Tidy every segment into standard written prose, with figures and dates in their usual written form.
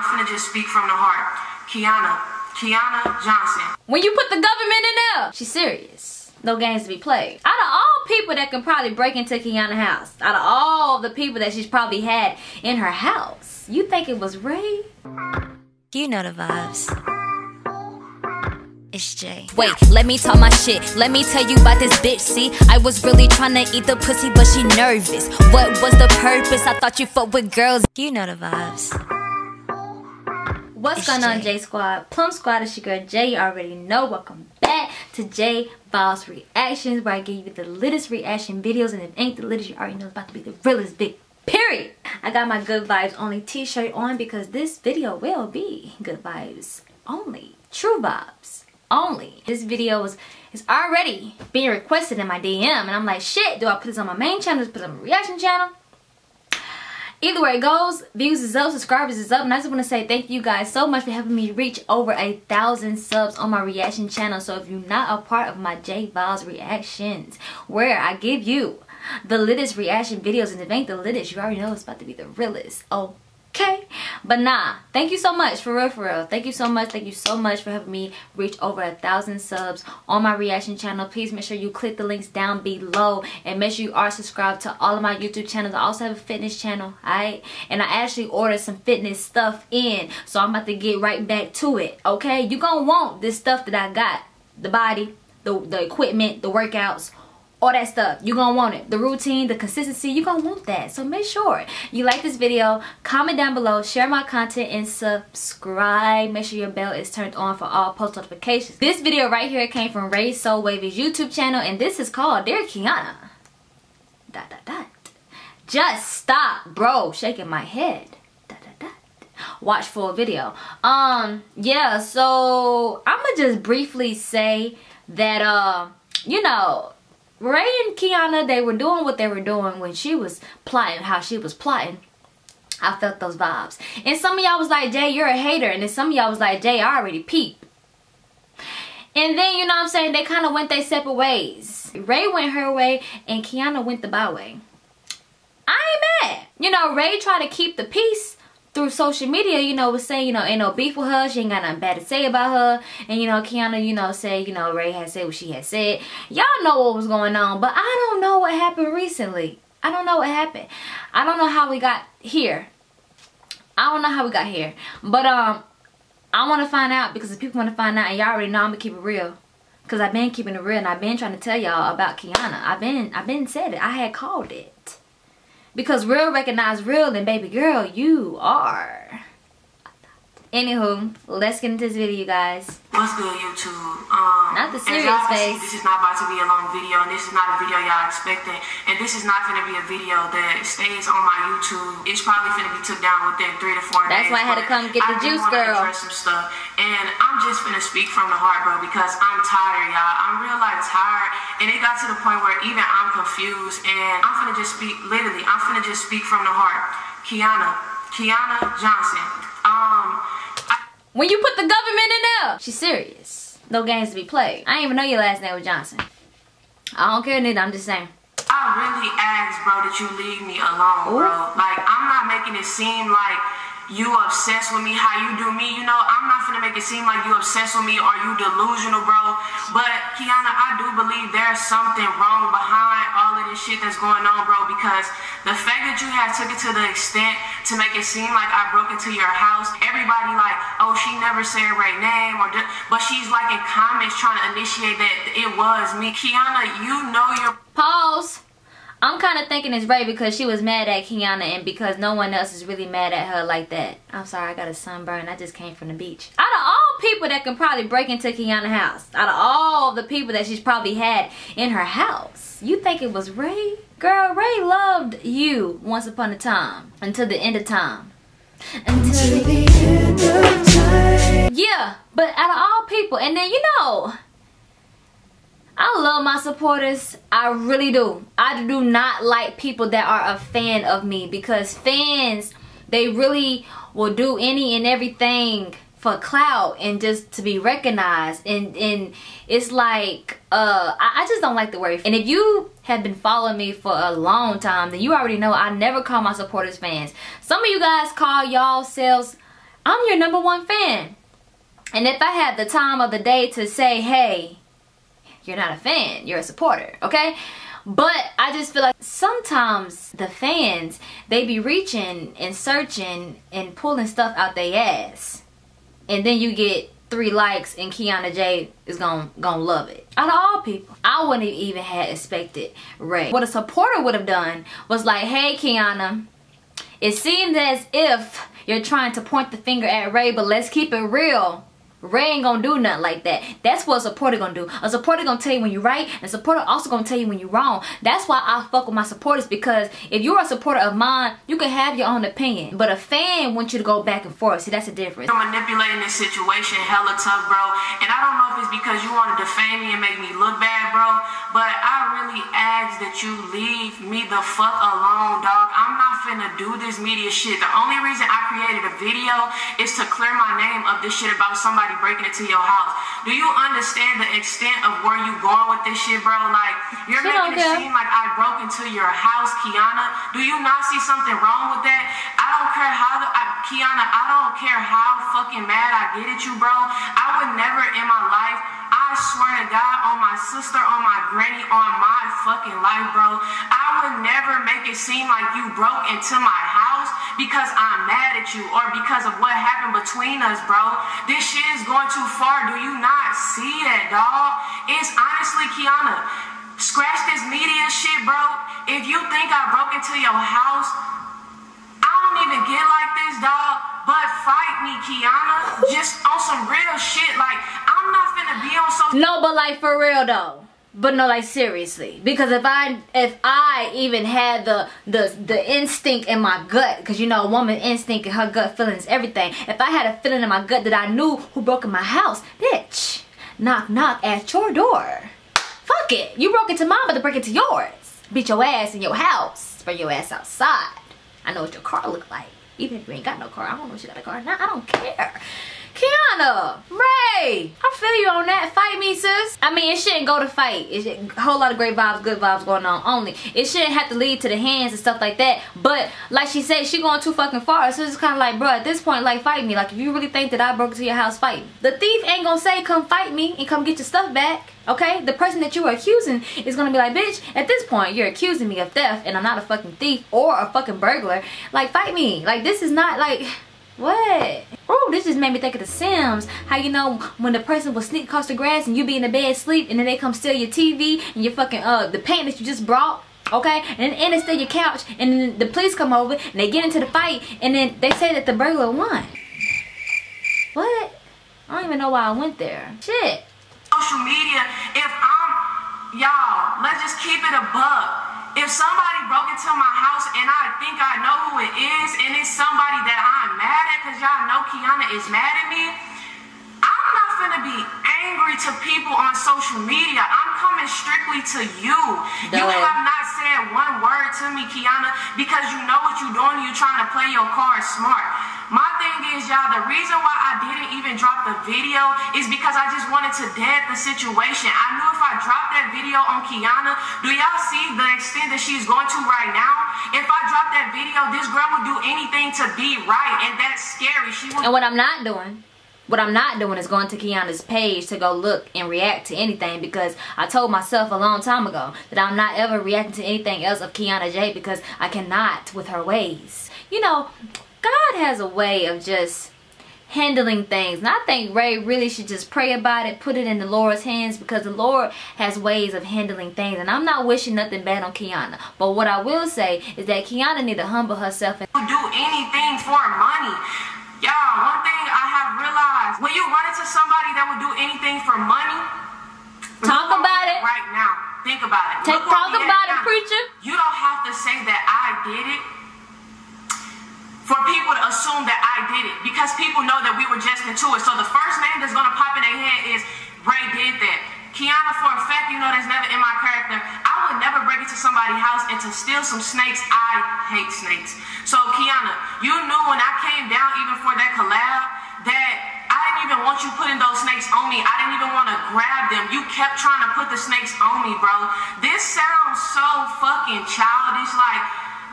I'm finna just speak from the heart. Kiana Johnson. When you put the government in there, she's serious. No games to be played. Out of all people that can probably break into Kiana's house, out of all the people that she's probably had in her house, you think it was Ray? You know the vibes. It's J. Wait, let me talk my shit. Let me tell you about this bitch, see? I was really trying to eat the pussy, but she nervous. What was the purpose? I thought you fucked with girls. You know the vibes. What's going on, J Squad? Plum Squad, it's your girl J. You already know. Welcome back to J VibZ Reactions, where I give you the latest reaction videos, and if it ain't the latest, you already know it's about to be the realest big period. I got my Good Vibes Only t-shirt on because this video will be Good Vibes Only. True vibes only. This video is already being requested in my DM, and I'm like, shit, do I put this on my main channel? Just put it on my reaction channel? Either way it goes, views is up, subscribers is up, and I just want to say thank you guys so much for helping me reach over 1,000 subs on my reaction channel. So if you're not a part of my J VibZ Reactions, where I give you the latest reaction videos, and if it ain't the latest, you already know it's about to be the realest. Oh. Okay, but nah, thank you so much, for real, for real. Thank you so much for helping me reach over 1,000 subs on my reaction channel. Please make sure you click the links down below, and make sure you are subscribed to all of my YouTube channels. I also have a fitness channel, alright? And I actually ordered some fitness stuff in, so I'm about to get right back to it, okay? You're gonna want this stuff that I got. The body, the equipment, the workouts, all that stuff. You're gonna want it. The routine, the consistency, you're gonna want that. So make sure you like this video, comment down below, share my content, and subscribe. Make sure your bell is turned on for all post notifications. This video right here came from Ray Soul Wavy's YouTube channel, and this is called Dear Kiana. Dot dot dot. Just stop, bro. Shaking my head. Dot dot dot. Watch full video. Yeah, so I'ma just briefly say that you know, Ray and Kiana, they were doing what they were doing when she was plotting how she was plotting. I felt those vibes. And some of y'all was like, Jay, you're a hater. And then some of y'all was like, Jay, I already peeped. And then, you know what I'm saying, they kind of went their separate ways. Ray went her way and Kiana went the byway. I ain't mad. You know, Ray tried to keep the peace through social media, you know, was saying, you know, ain't no beef with her, she ain't got nothing bad to say about her, and, you know, Kiana, you know, say, you know, Ray had said what she had said. Y'all know what was going on, but I don't know what happened recently. I don't know what happened. I don't know how we got here. I don't know how we got here, but I want to find out, because if people want to find out, and y'all already know I'm gonna keep it real, because I've been keeping it real, and I've been trying to tell y'all about Kiana. I've been said it. I had called it. Because real recognize real, and baby girl, you are. Anywho, let's get into this video, you guys. What's good, YouTube? Not the serious face. This is not about to be a long video, and this is not a video y'all expecting. And this is not going to be a video that stays on my YouTube. It's probably going to be took down within 3 to 4 days. That's why I had to come get the juice, girl. I some stuff. And I'm just going to speak from the heart, bro, because I'm tired, y'all. I'm real life tired. And it got to the point where even I'm confused. And I'm going to just speak, literally, I'm going to just speak from the heart. Kiana Johnson. When you put the government in there, she's serious. No games to be played. I didn't even know your last name was Johnson. I don't care, neither. I'm just saying. I really asked, bro, that you leave me alone, ooh, bro. Like, I'm not making it seem like you obsessed with me, how you do me. You know, I'm not finna make it seem like you obsessed with me or you delusional, bro. But, Kiana, I do believe there's something wrong behind all of this shit that's going on, bro, because the fact that you have took it to the extent to make it seem like I broke into your house, everybody like, oh, she never said Ray's name, or but she's like in comments trying to initiate that it was me. Kiana, you know your pause. I'm kind of thinking it's Ray because she was mad at Kiana, and because no one else is really mad at her like that. I'm sorry, I got a sunburn. I just came from the beach. Out of all people that can probably break into Kiana's house, out of all the people that she's probably had in her house, you think it was Ray? Girl, Ray loved you once upon a time. Until the end of time. Until the end of time. Yeah, but out of all people. And then, you know, I love my supporters, I really do. I do not like people that are a fan of me, because fans, they really will do any and everything for clout and just to be recognized. And it's like, I just don't like the word. And if you have been following me for a long time, then you already know I never call my supporters fans. Some of you guys call y'all selves I'm your #1 fan. And if I had the time of the day to say, hey, you're not a fan, you're a supporter, okay? But I just feel like sometimes the fans, they be reaching and searching and pulling stuff out their ass. And then you get 3 likes and Kiana J is gonna love it. Out of all people, I wouldn't even have expected Ray. What a supporter would have done was like, hey Kiana, it seems as if you're trying to point the finger at Ray, but let's keep it real. Ray ain't gonna do nothing like that. That's what a supporter gonna do. A supporter gonna tell you when you're right, and a supporter also gonna tell you when you're wrong. That's why I fuck with my supporters, because if you're a supporter of mine, you can have your own opinion. But a fan wants you to go back and forth. See, that's the difference. I'm manipulating this situation hella tough, bro. And I don't know if it's because you wanna defame me and make me look bad, bro, but I really ask that you leave me the fuck alone, dog. I'm not finna do this media shit. The only reason I created a video is to clear my name of this shit about somebody breaking into your house. Do you understand the extent of where you going with this shit, bro? Like, you're making it seem like I broke into your house, Kiana. Do you not see something wrong with that? I don't care how, Kiana, I don't care how fucking mad I get at you, bro. I would never in my life, I swear to God, on my sister, on my granny, on my fucking life, bro, I would never make it seem like you broke into my house because I'm mad at you or because of what happened between us, bro. This shit is going too far. Do you not see that, dog? It's honestly, Kiana, scratch this media shit, bro. If you think I broke into your house, I don't even get like this, dog. But fight me, Kiana, just on some real shit. Like, I'm not finna be on social. No, but like for real though. But no, like seriously, because if I even had the instinct in my gut, because you know, a woman instinct and her gut feelings, everything. If I had a feeling in my gut that I knew who broke in my house, bitch, knock knock at your door. Fuck it, you broke into mine, but to break into yours. Beat your ass in your house, spread your ass outside. I know what your car look like. Even if you ain't got no car, I don't know if you got a car. Nah, I don't care. Kiana, Ray, I feel you on that. Fight me, sis. I mean, it shouldn't go to fight. It's a whole lot of great vibes, good vibes going on only. It shouldn't have to lead to the hands and stuff like that. But like she said, she going too fucking far. So it's kind of like, bro, at this point, like, fight me. Like, if you really think that I broke into your house, fight me. The thief ain't gonna say, come fight me and come get your stuff back. Okay, the person that you were accusing is gonna be like, bitch, at this point, you're accusing me of theft and I'm not a fucking thief or a fucking burglar. Like, fight me. Like, this is not like, what? Oh, this just made me think of The Sims. How you know when the person will sneak across the grass and you be in the bed sleep and then they come steal your TV and your fucking, the paint that you just brought, okay? And then they steal your couch and then the police come over and they get into the fight and then they say that the burglar won. What? I don't even know why I went there. Shit. Social media, if I'm, y'all, let's just keep it a buck. If somebody broke into my house and I think I know who it is and it's somebody that I'm mad at, because y'all know Kiana is mad at me, I'm not finna be angry to people on social media. I'm coming strictly to you. You have not said one word to me, Kiana, because you know what you're doing. You're trying to play your card smart. My thing is, y'all, the reason why I didn't even drop the video is because I just wanted to dead the situation. I knew if I dropped that video on Kiana, do y'all see the extent that she's going to right now? If I dropped that video, this girl would do anything to be right, and that's scary. She would. And what I'm not doing, is going to Kiana's page to go look and react to anything, because I told myself a long time ago that I'm not ever reacting to anything else of Kiana J, because I cannot with her ways. You know, God has a way of just handling things, and I think Ray really should just pray about it, put it in the Lord's hands, because the Lord has ways of handling things. And I'm not wishing nothing bad on Kiana, but what I will say is that Kiana need to humble herself and do anything for money. Y'all, one thing I have realized, when you run into somebody that would do anything for money, talk about it right now. Think about it. Talk about it, preacher. You don't have to say that I did it for people to assume that I did it, because people know that we were just into it. So the first name that's gonna pop in their head is Ray did that. Kiana, for a fact, you know that's never in my character. I would never break into somebody's house and to steal some snakes. I hate snakes. So Kiana, you knew when I came down even for that collab that I didn't even want you putting those snakes on me. I didn't even want to grab them. You kept trying to put the snakes on me, bro. This sounds so fucking childish. Like,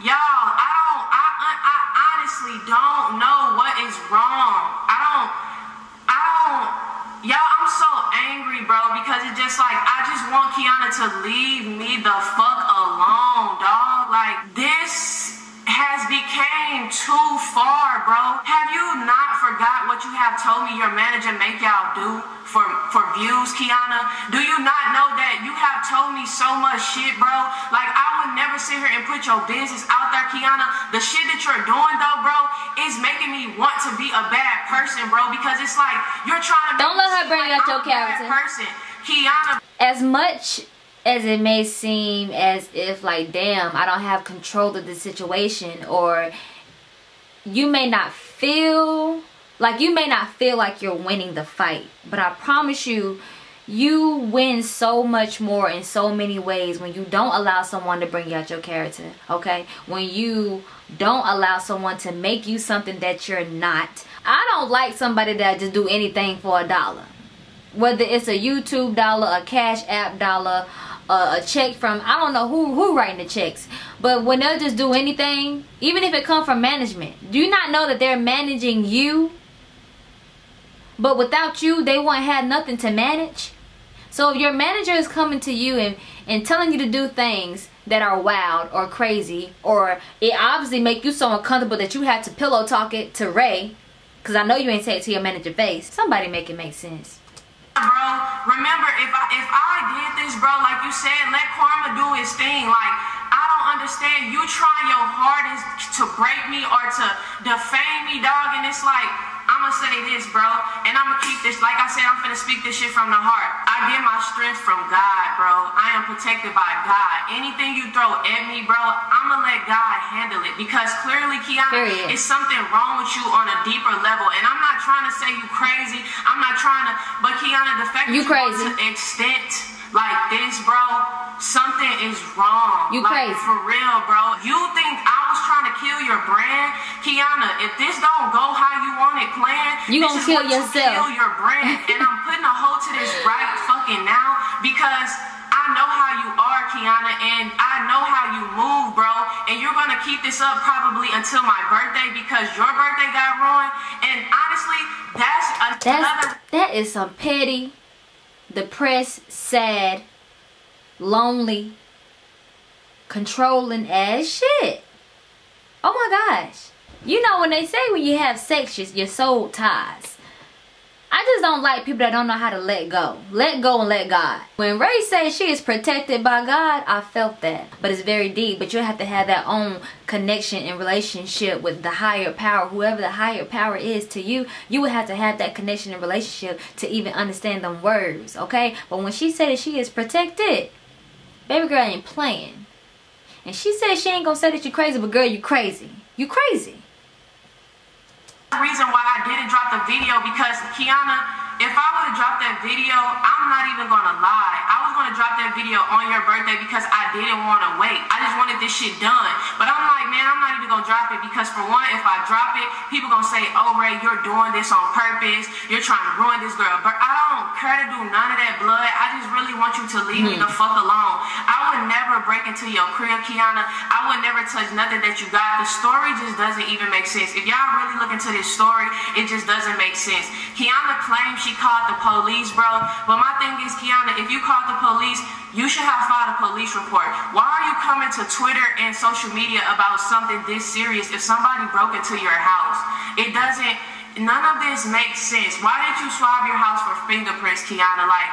y'all, I honestly don't know what is wrong. to leave me the fuck alone, dog. Like, this has became too far, bro. Have you not forgot what you have told me your manager make y'all do for views, Kiana? Do you not know that you have told me so much shit, bro? Like, I would never sit here and put your business out there, Kiana. The shit that you're doing, though, bro, is making me want to be a bad person, bro, because it's like you're trying to don't let her bring out your character. Kiana, as much as it may seem as if, like, damn, I don't have control of the situation, or you may not feel like you're winning the fight, but I promise you, you win so much more in so many ways when you don't allow someone to bring out your character, okay? When you don't allow someone to make you something that you're not. I don't like somebody that just do anything for $1. Whether it's a YouTube dollar, a Cash App dollar, a check from, I don't know who writing the checks. But when they'll just do anything, even if it come from management, do you not know that they're managing you? But without you, they won't have nothing to manage. So if your manager is coming to you and telling you to do things that are wild or crazy, or it obviously make you so uncomfortable that you have to pillow talk it to Ray, because I know you ain't say it to your manager face, somebody make it make sense. Bro, remember, if I did this, bro, like you said, let karma do his thing. Like, I don't understand you trying your hardest to break me or to defame me, dog. And it's like, I'ma say this, bro, and I'ma keep this. Like I said, I'm finna speak this shit from the heart. I get my strength from God, bro. I am protected by God. Anything you throw at me, bro, I'ma let God handle it, because clearly, Kiana, it's something wrong with you on a deeper level. And I'm not trying to say you crazy. I'm not trying to, but Kiana, the fact you crazy to an extent like this, bro, something is wrong. You like, crazy for real, bro. You think I was trying to kill your brand, Kiana? If this don't go how you want it planned, you gonna kill yourself. Kill your brand. And I'm putting a hold to this right fucking now, because I know how you are, Kiana, and I know how you move, bro, and you're gonna keep this up probably until my birthday, because your birthday got ruined. And honestly, that is some petty, depressed, sad, lonely, controlling ass shit. Oh my gosh. You know when they say when you have sex, your soul ties. I just don't like people that don't know how to let go. Let go and let God. When Ray says she is protected by God, I felt that. But it's very deep. But you have to have that own connection and relationship with the higher power. Whoever the higher power is to you, you would have to have that connection and relationship to even understand them words, okay? But when she said that she is protected, baby girl ain't playing. And she said she ain't gonna say that you're crazy, but girl, you crazy. You crazy. The reason why I didn't drop the video, because Kiana, if I would have dropped that video, I'm not even gonna lie, I was gonna drop that video on your birthday because I didn't want to wait. I just wanted this shit done. But I'm like, man, I'm not even gonna drop it, because for one, if I drop it, people gonna say, oh, Ray, you're doing this on purpose, you're trying to ruin this girl. But I don't care to do none of that blood. I just really want you to leave me the fuck alone. I would never break into your crib, Kiana. I would never touch nothing that you got. The story just doesn't even make sense. If y'all really look into this story, it just doesn't make sense. Kiana claims she called the police, bro. But my thing is, Kiana, if you called the police, you should have filed a police report. Why are you coming to Twitter and social media about something this serious if somebody broke into your house? It doesn't, none of this makes sense. Why did you swab your house for fingerprints, Kiana? Like,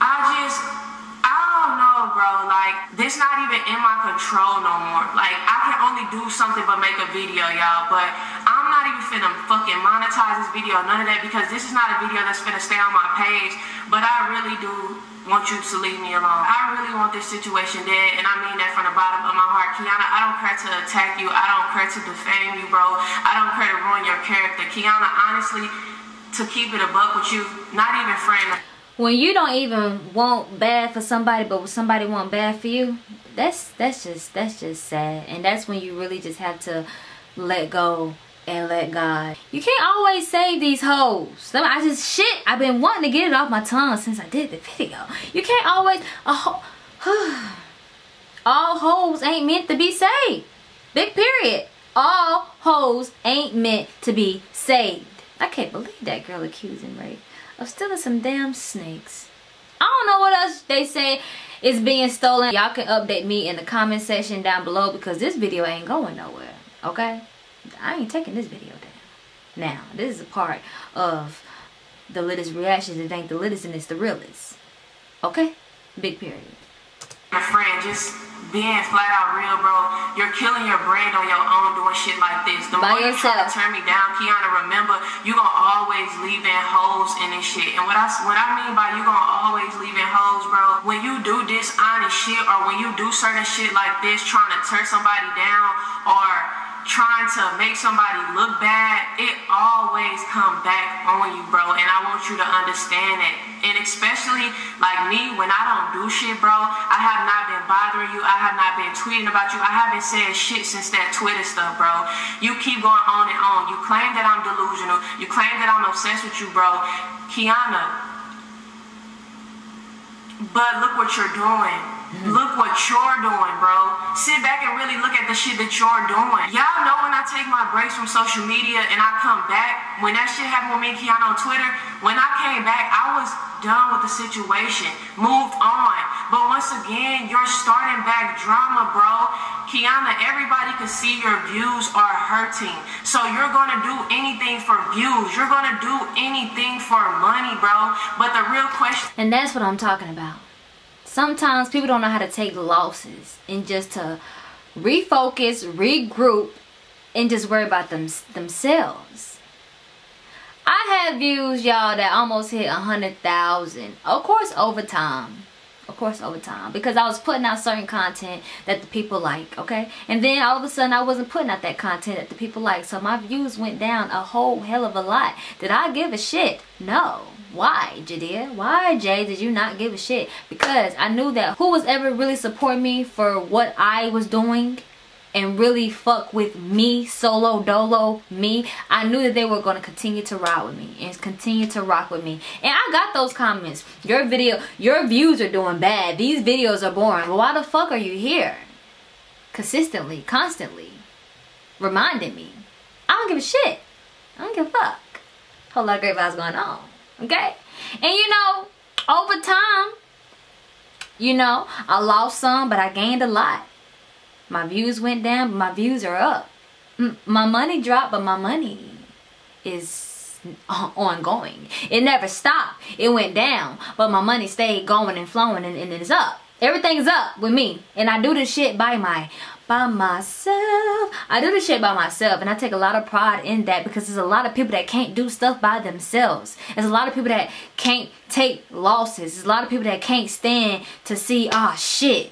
I don't know, bro. Like, this not even in my control no more. Like, I can only do something but make a video, y'all. But I'm not even finna fucking monetize this video, none of that, because this is not a video that's finna stay on my page. But I really do want you to leave me alone. I really want this situation dead, and I mean that from the bottom of my heart. Kiana, I don't care to attack you, I don't care to defame you, bro, I don't care to ruin your character. Kiana, honestly, to keep it a buck with you, not even friend. When you don't even want bad for somebody, but when somebody want bad for you, that's just sad. And that's when you really just have to let go and let God. You can't always save these hoes. I've been wanting to get it off my tongue since I did the video. You can't always, all hoes ain't meant to be saved. Big period. All hoes ain't meant to be saved. I can't believe that girl accusing Ray of stealing some damn snakes. I don't know what else they say. is being stolen. Y'all can update me in the comment section down below, because this video ain't going nowhere, okay? I ain't taking this video down. Now, this is a part of the littest reactions that ain't the littest and it's the realest. Okay? Big period. Your friend, just being flat out real, bro. You're killing your brand on your own doing shit like this. The more you try to turn me down, Kiana, remember, you gonna always leave in holes in this shit. And what I mean by you gonna always leave in holes, bro, when you do dishonest shit or when you do certain shit like this, trying to turn somebody down or trying to make somebody look bad, it always come back on you, bro, and I want you to understand it. And especially like me, when I don't do shit, bro, I have not been bothering you, I have not been tweeting about you, I haven't said shit since that Twitter stuff, bro. You keep going on and on. You claim that I'm delusional, you claim that I'm obsessed with you, bro, Kiana, but look what you're doing. Look what you're doing, bro. Sit back and really look at the shit that you're doing. Y'all know when I take my breaks from social media and I come back, when that shit happened with me and Kiana on Twitter, when I came back, I was done with the situation, moved on. But once again, you're starting back drama, bro. Kiana, everybody can see your views are hurting. So you're gonna do anything for views. You're gonna do anything for money, bro. But the real question... And that's what I'm talking about. Sometimes people don't know how to take losses and just to refocus, regroup, and just worry about themselves. I have views, y'all, that almost hit 100,000. Of course, over time. Of course, over time. Because I was putting out certain content that the people like, okay? And then all of a sudden, I wasn't putting out that content that the people like. So my views went down a whole hell of a lot. Did I give a shit? No. Why, Jadea? Why, Jay, did you not give a shit? Because I knew that who was ever really supporting me for what I was doing and really fuck with me, solo, dolo, me, I knew that they were going to continue to ride with me and continue to rock with me. And I got those comments. Your video, your views are doing bad. These videos are boring. Well, why the fuck are you here? Consistently, constantly reminding me. I don't give a shit. I don't give a fuck. Whole lot of great vibes going on. Okay, and you know, over time, you know, I lost some, but I gained a lot. My views went down, but my views are up. My money dropped, but my money is ongoing. It never stopped. It went down, but my money stayed going and flowing, and it's up. Everything's up with me, and I do this shit by myself. I do this shit by myself, and I take a lot of pride in that, because there's a lot of people that can't do stuff by themselves. There's a lot of people that can't take losses. There's a lot of people that can't stand to see, oh shit,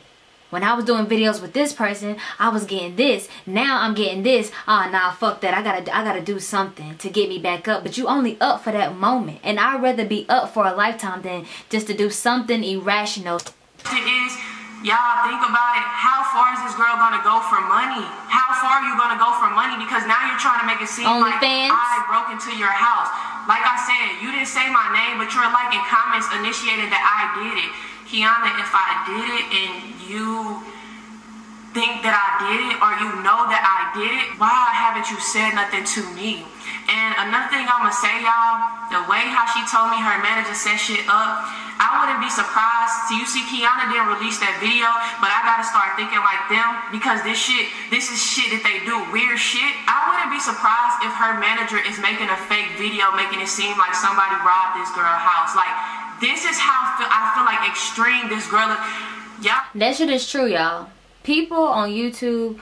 when I was doing videos with this person, I was getting this. Now I'm getting this. Oh, nah, fuck that. I gotta do something to get me back up. But you only up for that moment, and I'd rather be up for a lifetime than just to do something irrational. It is. Y'all think about it. How far is this girl gonna go for money? How far are you gonna go for money? Because now you're trying to make it seem like I broke into your house. Like I said, you didn't say my name, but you're liking comments initiating that I did it. Kiana, if I did it and you think that I did it, or you know that I did it, why haven't you said nothing to me? And another thing I'm gonna say, y'all, the way how she told me her manager set shit up, I wouldn't be surprised. So you see, Kiana didn't release that video, but I gotta start thinking like them, because this is shit that they do, weird shit. I wouldn't be surprised if her manager is making a fake video, making it seem like somebody robbed this girl's house. Like, this is how I feel like extreme this girl is. Y'all, that shit is true, y'all. People on YouTube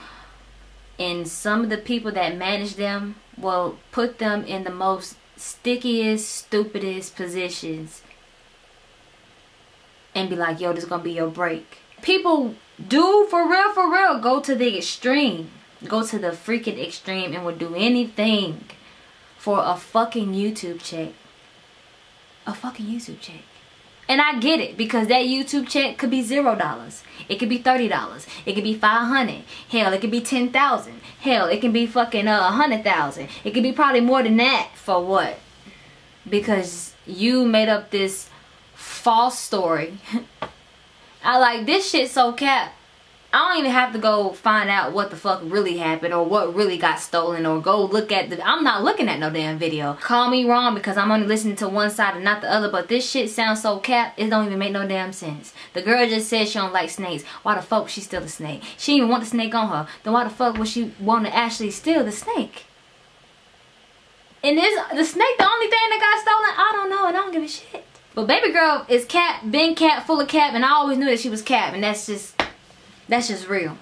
and some of the people that manage them will put them in the most stickiest, stupidest positions and be like, yo, this is gonna be your break. People do for real, go to the extreme. Go to the freaking extreme and will do anything for a fucking YouTube check. A fucking YouTube check. And I get it, because that YouTube check could be $0. It could be $30. It could be $500. Hell, it could be $10,000. Hell, it can be fucking $100,000. It could be probably more than that. For what? Because you made up this false story. I like this shit so cap. I don't even have to go find out what the fuck really happened or what really got stolen or go look at the... I'm not looking at no damn video. Call me wrong because I'm only listening to one side and not the other, but this shit sounds so cap, it don't even make no damn sense. The girl just said she don't like snakes. Why the fuck she steal the snake? She didn't even want the snake on her. Then why the fuck would she want to actually steal the snake? And is the snake the only thing that got stolen? I don't know and I don't give a shit. But baby girl is cap, been cap, full of cap, and I always knew that she was cap, and that's just... that's just real.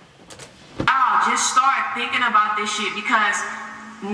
I'll just start thinking about this shit because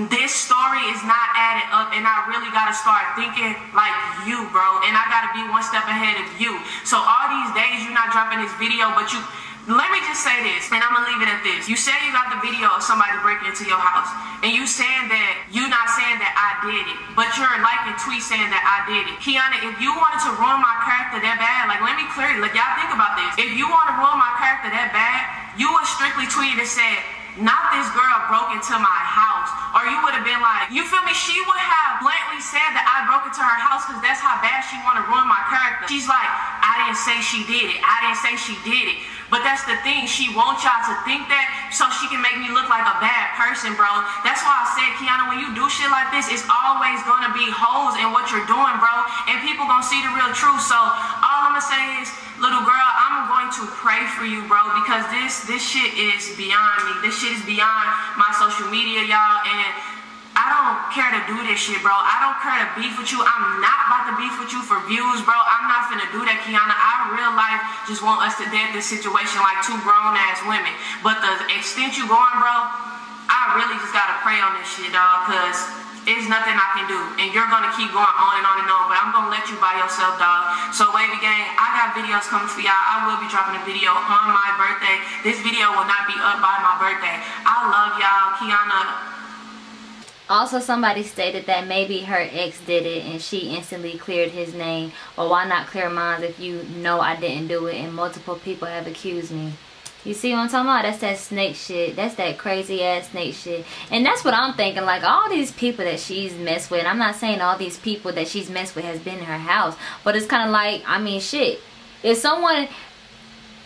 this story is not added up and I really gotta start thinking like you, bro. And I gotta be one step ahead of you. So all these days you're not dropping this video, but you... let me just say this, and I'm gonna leave it at this. You said you got the video of somebody breaking into your house, and you saying that you're not saying that I did it, but you're liking tweets saying that I did it. Kiana, if you wanted to ruin my character that bad, like let me clear it. Like y'all think about this. If you want to ruin my character that bad, you would strictly tweet and said, "Not this girl broke into my house," or you would have been like, you feel me? She would have bluntly said that I broke into her house because that's how bad she want to ruin my character. She's like, "I didn't say she did it. I didn't say she did it." But that's the thing, she wants y'all to think that so she can make me look like a bad person, bro. That's why I said, Kiana, when you do shit like this, it's always gonna be holes in what you're doing, bro. And people gonna see the real truth. So all I'm gonna say is, little girl, I'm going to pray for you, bro, because this shit is beyond me. This shit is beyond my social media, y'all. And I don't care to do this shit, bro. I don't care to beef with you. I'm not about to beef with you for views, bro. I'm not finna do that, Kiana. I real life just want us to dead this situation like two grown-ass women. But the extent you going, bro, I really just gotta pray on this shit, dog, because it's nothing I can do. And you're gonna keep going on and on and on, but I'm gonna let you by yourself, dog. So, Wavy Gang, I got videos coming for y'all. I will be dropping a video on my birthday. This video will not be up by my birthday. I love y'all, Kiana. Also, somebody stated that maybe her ex did it and she instantly cleared his name. Well, why not clear mine if you know I didn't do it and multiple people have accused me? You see what I'm talking about? That's that snake shit. That's that crazy ass snake shit. And that's what I'm thinking. Like, all these people that she's messed with, I'm not saying all these people that she's messed with has been in her house, but it's kind of like, I mean, shit. If someone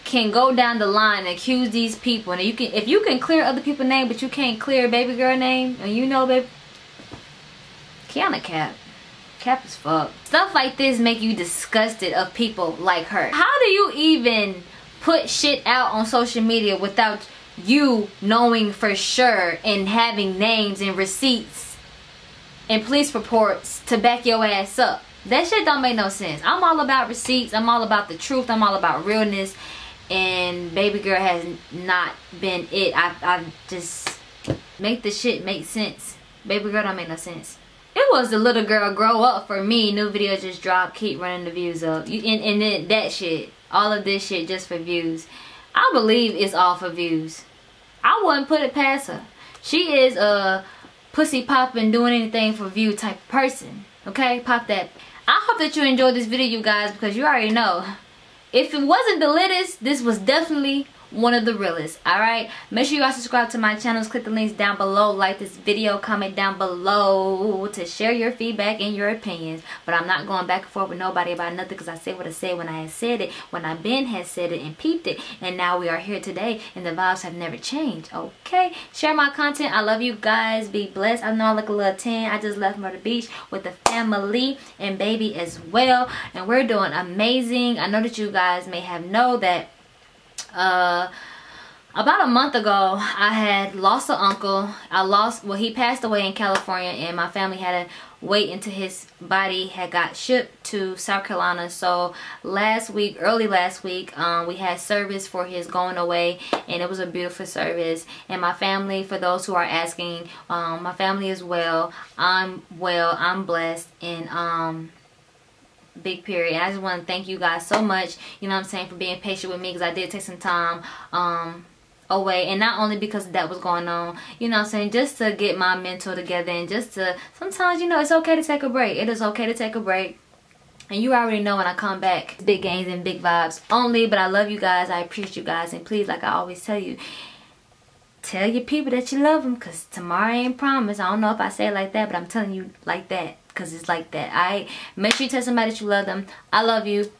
can go down the line and accuse these people, and if you can clear other people's name but you can't clear baby girl name, and you know, baby Kiana cap as fuck. Stuff like this make you disgusted of people like her. How do you even put shit out on social media without you knowing for sure and having names and receipts and police reports to back your ass up? That shit don't make no sense. I'm all about receipts, I'm all about the truth, I'm all about realness. And baby girl has not been it. I just make the shit make sense. Baby girl don't make no sense. It was the little girl grow up for me. New video just dropped. Keep running the views up. And then that shit. All of this shit just for views. I believe it's all for views. I wouldn't put it past her. She is a pussy popping, doing anything for view type of person. Okay? Pop that. I hope that you enjoyed this video, you guys, because you already know. If it wasn't the littest, this was definitely one of the realest, alright? Make sure you guys subscribe to my channels, click the links down below, like this video, comment down below to share your feedback and your opinions. But I'm not going back and forth with nobody about nothing because I said what I said when I had said it, when I been had said it and peeped it. And now we are here today and the vibes have never changed, okay? Share my content. I love you guys. Be blessed. I know I look a little tan. I just left Myrtle Beach with the family and baby as well. And we're doing amazing. I know that you guys may have know that about a month ago I had lost an uncle. Well, he passed away in California and my family had to wait until his body had got shipped to South Carolina. So early last week we had service for his going away and it was a beautiful service. And my family, for those who are asking, my family is well. I'm well, I'm blessed, and big period. I just want to thank you guys so much, you know what I'm saying, for being patient with me, because I did take some time away, and not only because that was going on, you know what I'm saying, just to get my mental together, and just to, sometimes, you know, it's okay to take a break. It is okay to take a break. And you already know when I come back, big gains and big vibes only. But I love you guys, I appreciate you guys, and please, like I always tell you, tell your people that you love them, because tomorrow ain't promised. I don't know if I say it like that, but I'm telling you like that. Cause it's like that. Make sure you tell somebody that you love them. I love you.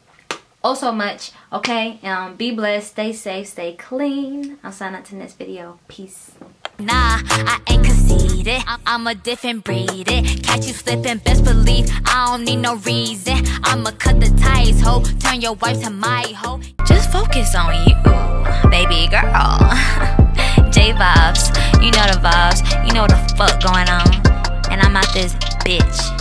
oh so much. Okay, be blessed, stay safe, stay clean. I'll sign out to the next video. Peace. Nah, I ain't conceited. I'm a different breed. Catch you slipping, best believe I don't need no reason. I'ma cut the ties, ho. Turn your wife to my ho. Just focus on you, baby girl. J Vibes, you know the vibes. You know what the fuck going on. And I'm out this bitch.